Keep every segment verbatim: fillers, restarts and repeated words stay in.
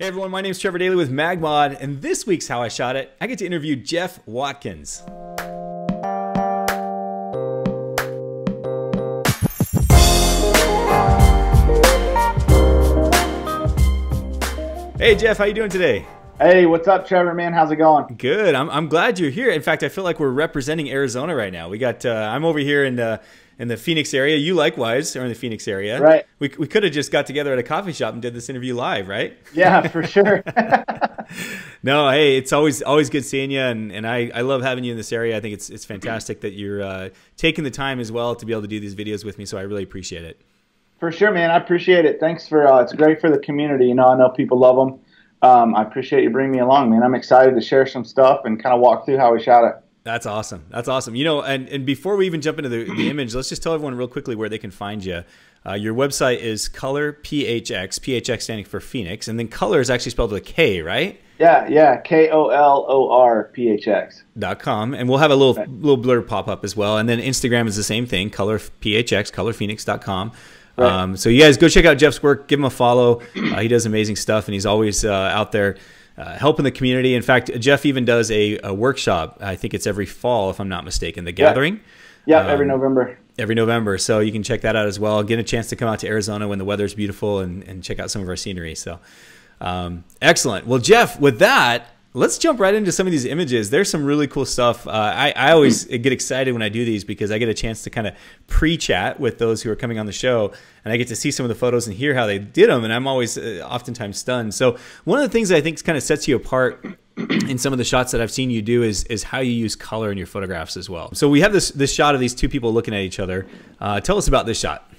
Hey everyone, my name is Trevor Daly with MagMod, and this week's How I Shot It, I get to interview Jeff Watkins. Hey Jeff, how you doing today? Hey, what's up Trevor, man? How's it going? Good, I'm, I'm glad you're here. In fact, I feel like we're representing Arizona right now. We got, uh, I'm over here in the, in the Phoenix area. You likewise are in the Phoenix area. Right. We, we could have just got together at a coffee shop and did this interview live, right? Yeah, for sure. No, hey, it's always always good seeing you, and, and I, I love having you in this area. I think it's, it's fantastic that you're uh, taking the time as well to be able to do these videos with me, so I really appreciate it. For sure, man. I appreciate it. Thanks for, uh, it's great for the community. You know, I know people love them. Um, I appreciate you bringing me along, man. I'm excited to share some stuff and kind of walk through how we shot it. That's awesome. That's awesome. You know, and, and before we even jump into the, the image, let's just tell everyone real quickly where they can find you. Uh, your website is KolorPHX, P H X standing for Phoenix, and then Kolor is actually spelled with a K, right? Yeah, yeah, K O L O R P H X. Dot com, and we'll have a little right. little blurb pop up as well, and then Instagram is the same thing, KolorPHX, KolorPHX dot com. Right. Um, so you guys go check out Jeff's work, give him a follow. Uh, he does amazing stuff, and he's always uh, out there. Uh, helping the community. In fact, Jeff even does a, a workshop. I think it's every fall, if I'm not mistaken, the Gathering. Yeah, yeah um, every November. Every November. So you can check that out as well. Get a chance to come out to Arizona when the weather's beautiful and, and check out some of our scenery. So um, excellent. Well, Jeff, with that, let's jump right into some of these images. There's some really cool stuff. Uh, I, I always get excited when I do these because I get a chance to kind of pre-chat with those who are coming on the show, and I get to see some of the photos and hear how they did them, and I'm always uh, oftentimes stunned. So one of the things that I think kind of sets you apart in some of the shots that I've seen you do is is how you use color in your photographs as well. So we have this, this shot of these two people looking at each other. Uh, tell us about this shot.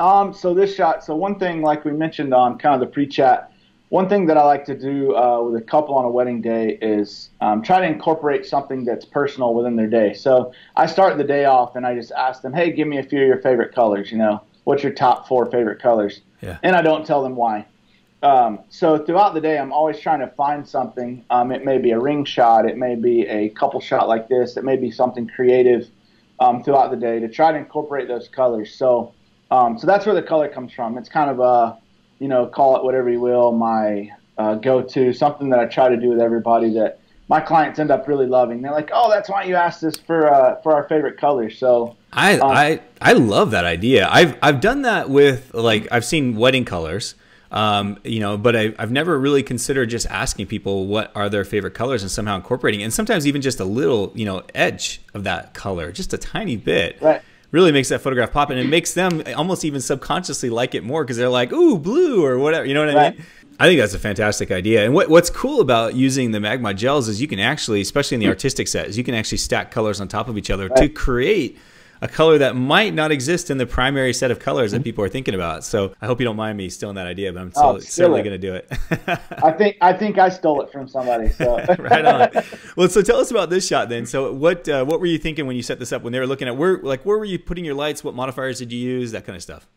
Um, so this shot, so one thing like we mentioned on kind of the pre-chat, one thing that I like to do uh, with a couple on a wedding day is um, try to incorporate something that's personal within their day. So I start the day off and I just ask them, hey, give me a few of your favorite colors, you know, what's your top four favorite colors? Yeah. And I don't tell them why. Um, so throughout the day, I'm always trying to find something. Um, it may be a ring shot. It may be a couple shot like this. It may be something creative um, throughout the day to try to incorporate those colors. So, um, so that's where the color comes from. It's kind of a, you know, call it whatever you will, my uh, go-to, something that I try to do with everybody that my clients end up really loving. They're like, oh, that's why you asked us for uh, for our favorite colors. So I, um, I I love that idea. I've I've done that with, like, I've seen wedding colors, um, you know, but I, I've never really considered just asking people what are their favorite colors and somehow incorporating, and sometimes even just a little, you know, edge of that color, just a tiny bit. Right. Really makes that photograph pop, and it makes them almost even subconsciously like it more because they're like, ooh, blue or whatever. You know what I mean? Right. I think that's a fantastic idea. And what, what's cool about using the MagMod gels is you can actually, especially in the artistic sets, you can actually stack colors on top of each other right. to create a color that might not exist in the primary set of colors that people are thinking about. So I hope you don't mind me stealing that idea, but I'm still, oh, certainly going to do it. I think I think I stole it from somebody. So. Right on. Well, so tell us about this shot then. So what uh, what were you thinking when you set this up? When they were looking at where, like, where were you putting your lights? What modifiers did you use? That kind of stuff.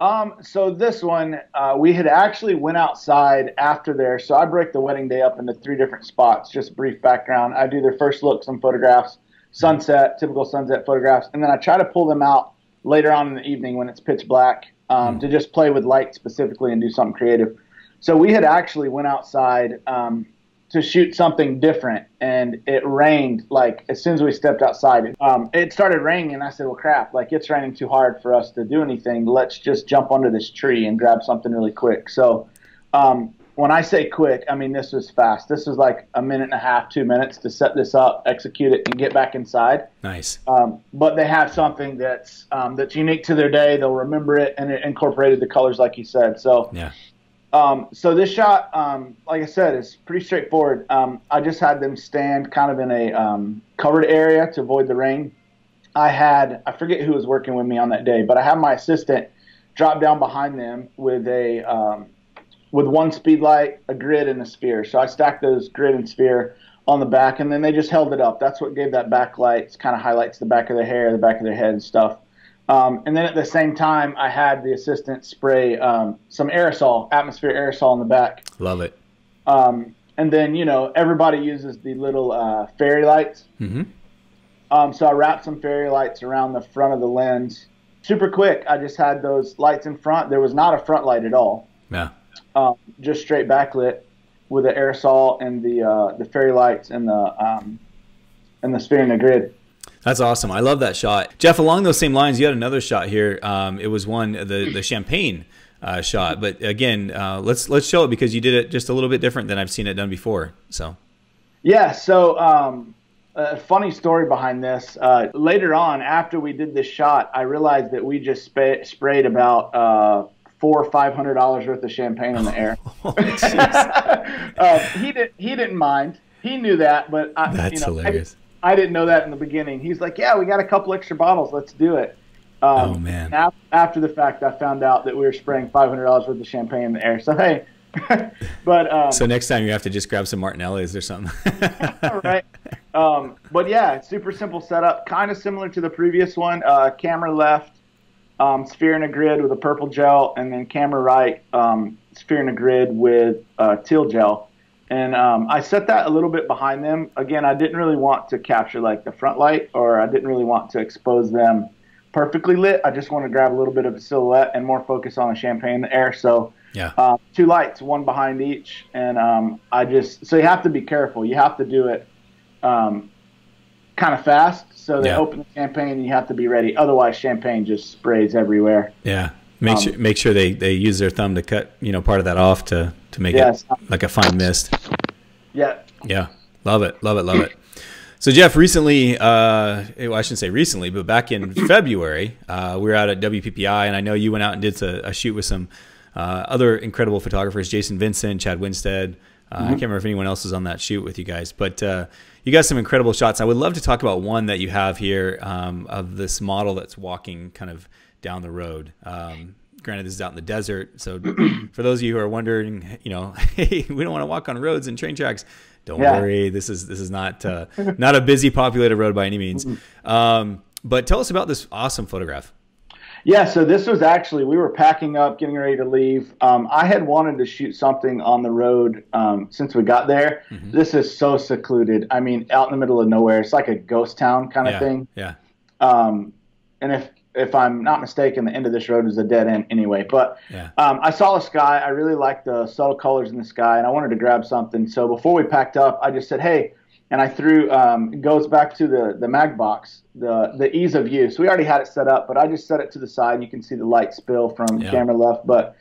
Um. So this one, uh, we had actually went outside after there. So I break the wedding day up into three different spots. Just brief background. I do their first look, some photographs. Sunset, typical sunset photographs, and then I try to pull them out later on in the evening when it's pitch black um, mm. to just play with light specifically and do something creative. So we had actually went outside um, to shoot something different, and it rained. Like as soon as we stepped outside, it, um, it started raining, and I said, well, crap, like it's raining too hard for us to do anything. Let's just jump under this tree and grab something really quick. So um, when I say quick, I mean this was fast. This was like a minute and a half, two minutes to set this up, execute it, and get back inside. Nice. Um, but they have something that's um, that's unique to their day. They'll remember it, and it incorporated the colors, like you said. So, yeah. Um, so this shot, um, like I said, is pretty straightforward. Um, I just had them stand kind of in a um, covered area to avoid the rain. I had I forget who was working with me on that day, but I had my assistant drop down behind them with a um, with one speed light, a grid, and a sphere. So I stacked those grid and sphere on the back, and then they just held it up. That's what gave that backlight. It kind of highlights the back of their hair, the back of their head and stuff. Um, and then at the same time, I had the assistant spray um, some aerosol, atmosphere aerosol on the back. Love it. Um, and then, you know, everybody uses the little uh, fairy lights. Mm-hmm. um, so I wrapped some fairy lights around the front of the lens. Super quick. I just had those lights in front. There was not a front light at all. Yeah. um, just straight backlit with the aerosol and the uh, the fairy lights and the um, and the spinning the grid. That's awesome. I love that shot, Jeff. Along those same lines, you had another shot here. Um, it was one the the champagne uh, shot, but again, uh, let's let's show it because you did it just a little bit different than I've seen it done before. So, yeah. So um, a funny story behind this. Uh, later on, after we did this shot, I realized that we just sp sprayed about uh, four or five hundred dollars worth of champagne in the air. Oh, uh, he didn't. He didn't mind. He knew that, but I, that's you know, hilarious. I, I didn't know that in the beginning. He's like, yeah, we got a couple extra bottles. Let's do it. Um, oh, man. Af after the fact, I found out that we were spraying five hundred dollars worth of champagne in the air. So, hey. but um, So next time you have to just grab some Martinelli's or something. Right. Um, but, yeah, super simple setup. Kind of similar to the previous one. Uh, camera left, um, sphere in a grid with a purple gel, and then camera right, um, sphere in a grid with uh, teal gel. And um, I set that a little bit behind them. Again, I didn't really want to capture like the front light, or I didn't really want to expose them perfectly lit. I just want to grab a little bit of a silhouette and more focus on the champagne in the air. So yeah, uh, two lights, one behind each. And um, I just, so you have to be careful. You have to do it um, kind of fast. So they yeah. open the champagne and you have to be ready. Otherwise, champagne just sprays everywhere. Yeah. Make sure, make sure they, they use their thumb to cut, you know, part of that off to, to make yes. it like a fine mist. Yeah. Yeah. Love it. Love it. Love it. So Jeff, recently, uh, well, I shouldn't say recently, but back in February, uh, we were out at W P P I, and I know you went out and did a, a shoot with some uh, other incredible photographers, Jason Vinson, Chad Winstead. Uh, mm-hmm. I can't remember if anyone else was on that shoot with you guys, but uh, you got some incredible shots. I would love to talk about one that you have here um, of this model that's walking kind of down the road. Um, granted, this is out in the desert. So for those of you who are wondering, you know, hey, we don't want to walk on roads and train tracks. Don't yeah. worry. This is, this is not, uh, not a busy populated road by any means. Um, but tell us about this awesome photograph. Yeah. So this was actually, we were packing up, getting ready to leave. Um, I had wanted to shoot something on the road um, since we got there. Mm-hmm. This is so secluded. I mean, out in the middle of nowhere, it's like a ghost town kind of yeah. thing. Yeah. Um, and if, If I'm not mistaken, the end of this road is a dead end anyway. But yeah. um, I saw the sky. I really liked the subtle colors in the sky, and I wanted to grab something. So before we packed up, I just said, hey, and I threw um, – it goes back to the, the MagBox, the, the ease of use. We already had it set up, but I just set it to the side. You can see the light spill from yeah. camera left. But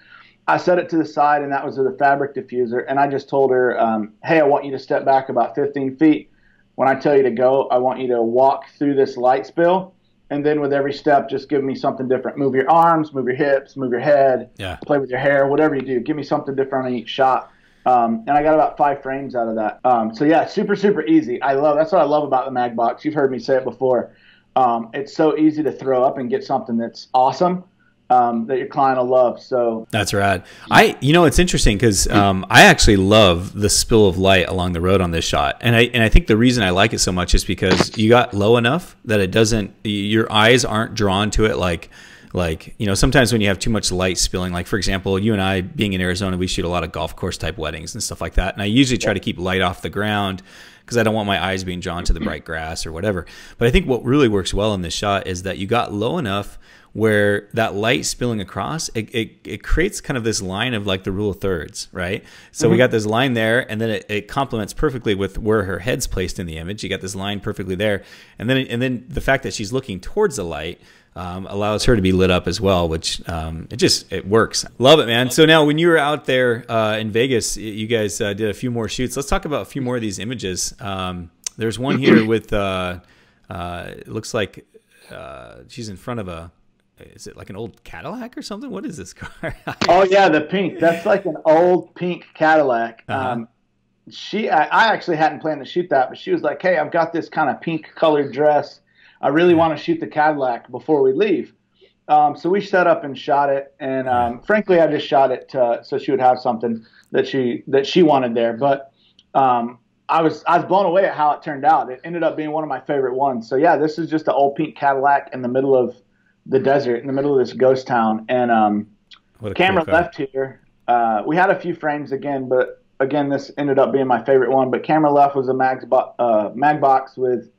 I set it to the side, and that was with a fabric diffuser. And I just told her, um, hey, I want you to step back about fifteen feet. When I tell you to go, I want you to walk through this light spill. And then with every step, just give me something different. Move your arms, move your hips, move your head, yeah. play with your hair, whatever you do. Give me something different on each shot. Um, and I got about five frames out of that. Um, so, yeah, super, super easy. I love That's what I love about the MagBox. You've heard me say it before. Um, it's so easy to throw up and get something that's awesome um, that your client will love. So that's rad. I, you know, it's interesting because um, I actually love the spill of light along the road on this shot. And I, and I think the reason I like it so much is because you got low enough that it doesn't, your eyes aren't drawn to it. Like, like, you know, sometimes when you have too much light spilling, like for example, you and I being in Arizona, we shoot a lot of golf course type weddings and stuff like that. And I usually try to keep light off the ground because I don't want my eyes being drawn to the bright grass or whatever. But I think what really works well in this shot is that you got low enough where that light spilling across, it, it, it creates kind of this line of like the rule of thirds, right? So mm-hmm. we got this line there, and then it, it complements perfectly with where her head's placed in the image. You got this line perfectly there. And then and then the fact that she's looking towards the light um, allows her to be lit up as well, which um, it just, it works. Love it, man. So now when you were out there uh, in Vegas, you guys uh, did a few more shoots. Let's talk about a few more of these images. Um, there's one here with, uh, uh, it looks like uh, she's in front of a, is it like an old Cadillac or something? What is this car? Oh yeah, the pink. That's like an old pink Cadillac. Uh-huh. Um, she, I, I actually hadn't planned to shoot that, but she was like, "Hey, I've got this kind of pink colored dress. I really yeah. want to shoot the Cadillac before we leave." Um, so we set up and shot it, and um, yeah. frankly, I just shot it to, so she would have something that she that she wanted there. But um, I was I was blown away at how it turned out. It ended up being one of my favorite ones. So yeah, this is just an old pink Cadillac in the middle of the desert, in the middle of this ghost town. And um camera left here, uh we had a few frames again, but again this ended up being my favorite one. But camera left was a mag uh mag box with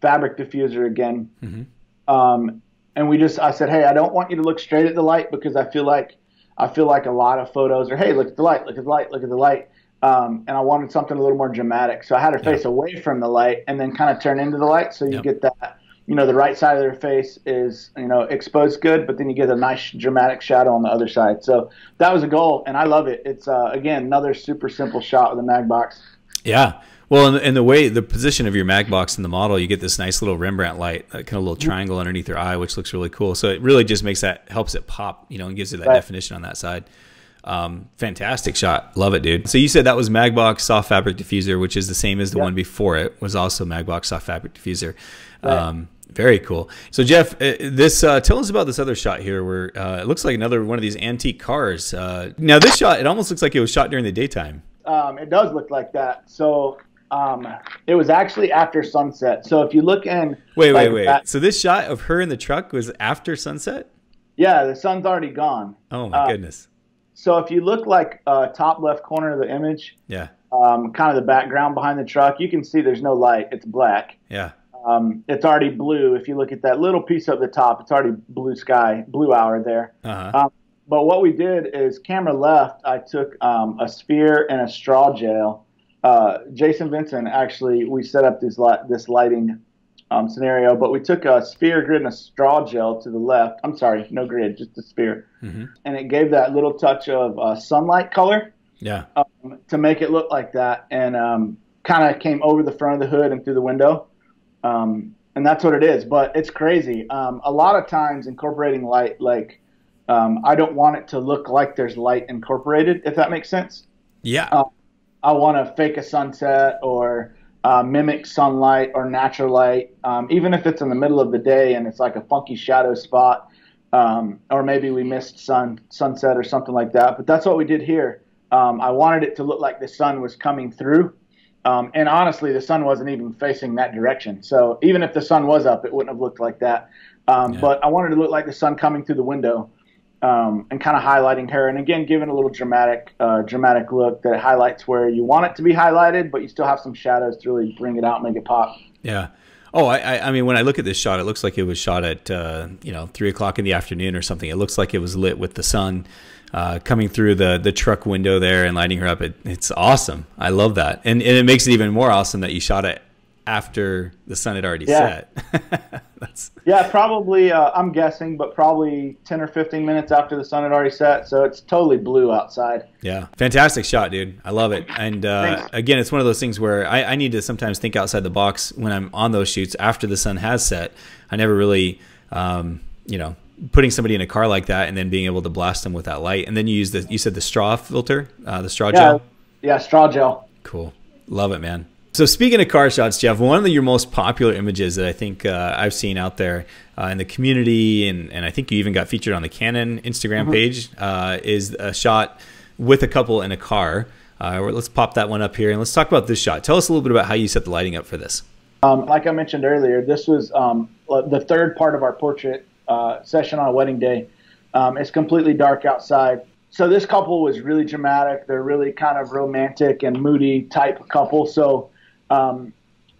fabric diffuser again. Mm-hmm. um and we just I said, hey, I don't want you to look straight at the light because I feel like I feel like a lot of photos are, hey, look at the light, look at the light, look at the light. Um, and I wanted something a little more dramatic. So I had her face yeah. away from the light and then kind of turn into the light. So you yep. get that, you know, the right side of their face is, you know, exposed good, but then you get a nice dramatic shadow on the other side. So that was a goal, and I love it. It's, uh, again, another super simple shot with a MagBox. Yeah. Well, and the way, the position of your MagBox in the model, you get this nice little Rembrandt light, uh, kind of little triangle underneath your eye, which looks really cool. So it really just makes that, helps it pop, you know, and gives it that right. definition on that side. Um, fantastic shot. Love it, dude. So you said that was MagBox Soft Fabric Diffuser, which is the same as the yep. one before it, was also MagBox Soft Fabric Diffuser. Right. Um, very cool. So Jeff, this, uh, tell us about this other shot here where uh, it looks like another one of these antique cars. Uh, now this shot, it almost looks like it was shot during the daytime. Um, it does look like that. So um, it was actually after sunset. So if you look in. Wait, like, wait, wait. That, so this shot of her in the truck was after sunset? Yeah, the sun's already gone. Oh my uh, goodness. So if you look like uh, top left corner of the image, yeah, um, kind of the background behind the truck, you can see there's no light. It's black. Yeah, um, it's already blue. If you look at that little piece up the top, it's already blue sky, blue hour there. Uh-huh. um, but what we did is camera left. I took um, a sphere and a straw gel. Uh, Jason Vinson, actually, we set up this li this lighting um, scenario, but we took a sphere grid and a straw gel to the left. I'm sorry, no grid, just a sphere. Mm-hmm. And it gave that little touch of uh, sunlight color. Yeah. Um, to make it look like that, and um, kind of came over the front of the hood and through the window. Um, and that's what it is, but it's crazy. Um, a lot of times incorporating light, like um, I don't want it to look like there's light incorporated, if that makes sense. Yeah. Um, I want to fake a sunset or Uh, mimic sunlight or natural light, um, even if it's in the middle of the day and it's like a funky shadow spot, um, or maybe we missed sun sunset or something like that. But that's what we did here. Um, I wanted it to look like the sun was coming through, um, and honestly, the sun wasn't even facing that direction. So even if the sun was up, it wouldn't have looked like that. Um, yeah. But I wanted to look like the sun coming through the window, um, and kind of highlighting her, and again, giving a little dramatic, uh, dramatic look that highlights where you want it to be highlighted, but you still have some shadows to really bring it out and make it pop. Yeah. Oh, I, I mean, when I look at this shot, it looks like it was shot at, uh, you know, three o'clock in the afternoon or something. It looks like it was lit with the sun, uh, coming through the, the truck window there and lighting her up. It, it's awesome. I love that. And, and it makes it even more awesome that you shot it after the sun had already yeah. set. That's... Yeah, probably, uh, I'm guessing, but probably ten or fifteen minutes after the sun had already set. So it's totally blue outside. Yeah. Fantastic shot, dude. I love it. And uh, again, it's one of those things where I, I need to sometimes think outside the box when I'm on those shoots after the sun has set. I never really, um, you know, putting somebody in a car like that and then being able to blast them with that light. And then you use the, you said the straw filter, uh, the straw yeah. gel? Yeah, straw gel. Cool. Love it, man. So speaking of car shots, Jeff, one of your most popular images that I think uh, I've seen out there uh, in the community, and, and I think you even got featured on the Canon Instagram mm-hmm. page, uh, is a shot with a couple in a car. Uh, let's pop that one up here and let's talk about this shot. Tell us a little bit about how you set the lighting up for this. Um, like I mentioned earlier, this was um, the third part of our portrait uh, session on a wedding day. Um, it's completely dark outside. So this couple was really dramatic. They're really kind of romantic and moody type couple. So Um,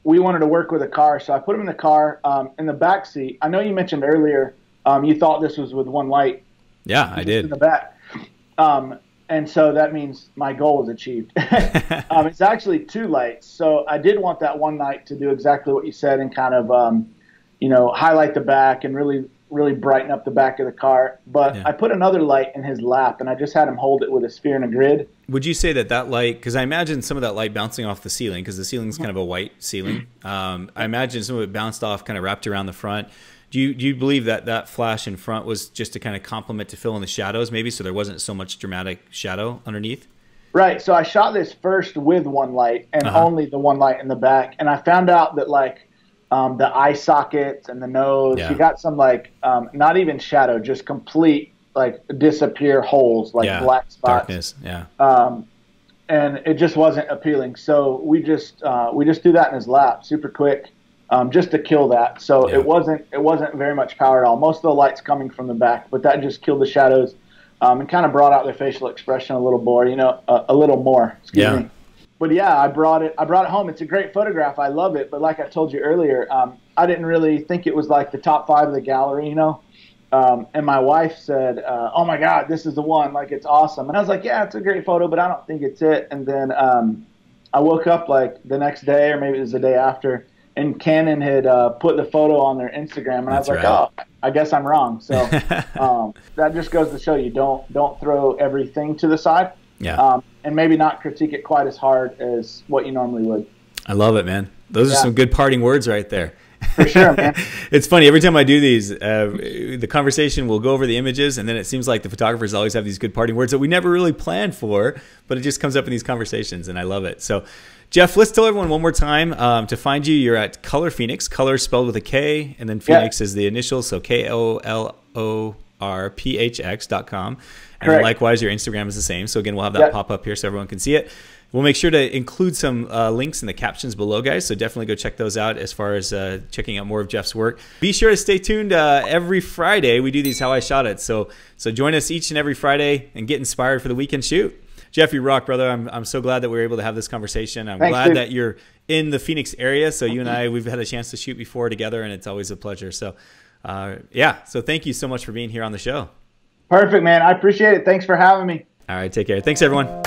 we wanted to work with a car, so I put him in the car, um, in the back seat. I know you mentioned earlier, um, you thought this was with one light. Yeah, I did. In the back. Um, and so that means my goal was achieved. um, it's actually two lights. So I did want that one light to do exactly what you said and kind of, um, you know, highlight the back and really, really brighten up the back of the car. But yeah. I put another light in his lap and I just had him hold it with a sphere and a grid. Would you say that that light, because I imagine some of that light bouncing off the ceiling, because the ceiling's kind of a white ceiling. Um, I imagine some of it bounced off, kind of wrapped around the front. Do you, do you believe that that flash in front was just to kind of complement, to fill in the shadows maybe, so there wasn't so much dramatic shadow underneath? Right. So I shot this first with one light and uh-huh. only the one light in the back. And I found out that like, Um, the eye sockets and the nose, yeah. you got some like, um, not even shadow, just complete like disappear holes, like yeah. black spots. Darkness. Yeah. Um, and it just wasn't appealing. So we just, uh, we just threw that in his lap super quick, um, just to kill that. So yeah. it wasn't, it wasn't very much power at all. Most of the light's coming from the back, but that just killed the shadows, um, and kind of brought out their facial expression a little more, you know, a, a little more, excuse yeah. me. But yeah, I brought it. I brought it home. It's a great photograph. I love it. But like I told you earlier, um, I didn't really think it was like the top five of the gallery. You know, Um, and my wife said, uh, oh my God, this is the one, like, it's awesome. And I was like, yeah, it's a great photo, but I don't think it's it. And then um, I woke up like the next day, or maybe it was the day after, and Canon had uh, put the photo on their Instagram, and That's I was like, right. oh, I guess I'm wrong. So um, that just goes to show you, don't, don't throw everything to the side. Yeah. Um, and maybe not critique it quite as hard as what you normally would. I love it, man. Those yeah. are some good parting words right there. For sure, man. It's funny, every time I do these, uh, the conversation will go over the images, and then it seems like the photographers always have these good parting words that we never really planned for, but it just comes up in these conversations, and I love it. So, Jeff, let's tell everyone one more time um, to find you. You're at Kolor Phoenix, Kolor spelled with a K, and then Phoenix yeah. is the initial, so K O L O R P H X dot com. And Correct. likewise, your Instagram is the same. So again, we'll have that yep. pop up here so everyone can see it. We'll make sure to include some uh, links in the captions below, guys. So definitely go check those out as far as uh, checking out more of Jeff's work. Be sure to stay tuned. Uh, every Friday, we do these How I Shot It. So, so join us each and every Friday and get inspired for the weekend shoot. Jeff, you rock, brother. I'm, I'm so glad that we were able to have this conversation. I'm Thanks, glad dude. that you're in the Phoenix area. So you and I, we've had a chance to shoot before together, and it's always a pleasure. So uh, yeah, so thank you so much for being here on the show. Perfect, man. I appreciate it. Thanks for having me. All right. Take care. Thanks, everyone.